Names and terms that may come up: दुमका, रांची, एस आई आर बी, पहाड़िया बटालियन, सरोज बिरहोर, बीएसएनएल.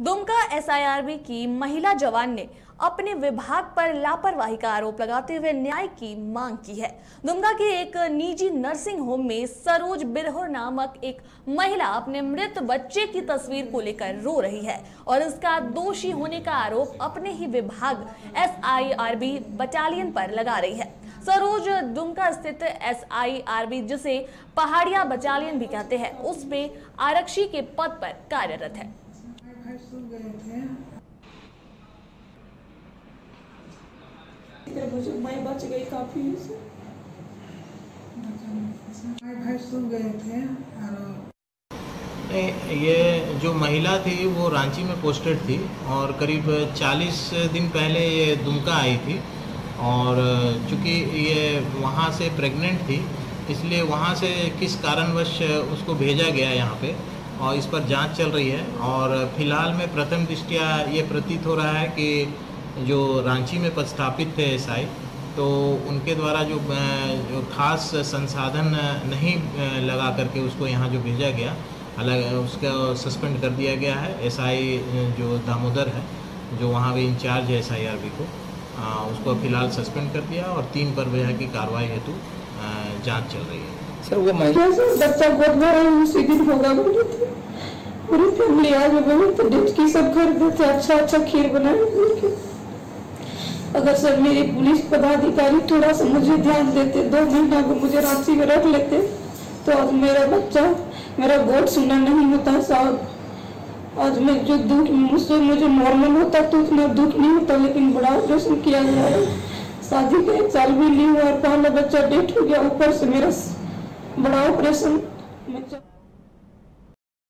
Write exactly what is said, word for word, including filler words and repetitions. दुमका एस आई आर बी की महिला जवान ने अपने विभाग पर लापरवाही का आरोप लगाते हुए न्याय की मांग की है। दुमका के एक निजी नर्सिंग होम में सरोज बिरहोर नामक एक महिला अपने मृत बच्चे की तस्वीर को लेकर रो रही है और इसका दोषी होने का आरोप अपने ही विभाग एस आई आर बी battalion पर लगा रही है। सरोज दुमका स्थित एस आई आर बी, जिसे पहाड़िया बटालियन भी कहते हैं, उसमें आरक्षी के पद पर कार्यरत है। मैं बच गई काफी से। ये जो महिला थी वो रांची में पोस्टेड थी और करीब चालीस दिन पहले ये दुमका आई थी और चूँकि ये वहाँ से प्रेग्नेंट थी इसलिए वहाँ से किस कारणवश उसको भेजा गया यहाँ पे और इस पर जांच चल रही है। और फिलहाल में प्रथम दृष्टिया ये प्रतीत हो रहा है कि जो रांची में पदस्थापित थे एस आई, तो उनके द्वारा जो, जो खास संसाधन नहीं लगा करके उसको यहाँ जो भेजा गया, हालांकि उसका सस्पेंड कर दिया गया है। एस आई जो दामोदर है, जो वहाँ भी इंचार्ज है एस आई आर बी को, आ, उसको फिलहाल सस्पेंड कर दिया और तीन पर वजह की कार्रवाई हेतु जाँच चल रही है। सर वो बच्चा बहुत बड़ा है, उसी दिन होगा पूरी फैमिली आज की सब घर देते अच्छा अच्छा खीर बनाए। अगर सर मेरे पुलिस पदाधिकारी थोड़ा सा मुझे ध्यान देते, दो महीना को मुझे रांची में रख लेते तो आज मेरा बच्चा मेरा गोद सुना नहीं होता साहब। आज मैं जो दुख मुझसे मुझे नॉर्मल होता तो उतना दुख नहीं होता, लेकिन बड़ा ऑपरेशन किया गया है, शादी का एक साल भी नहीं हुआ और पहला बच्चा डेट हो गया, ऊपर से मेरा बड़ा ऑपरेशन।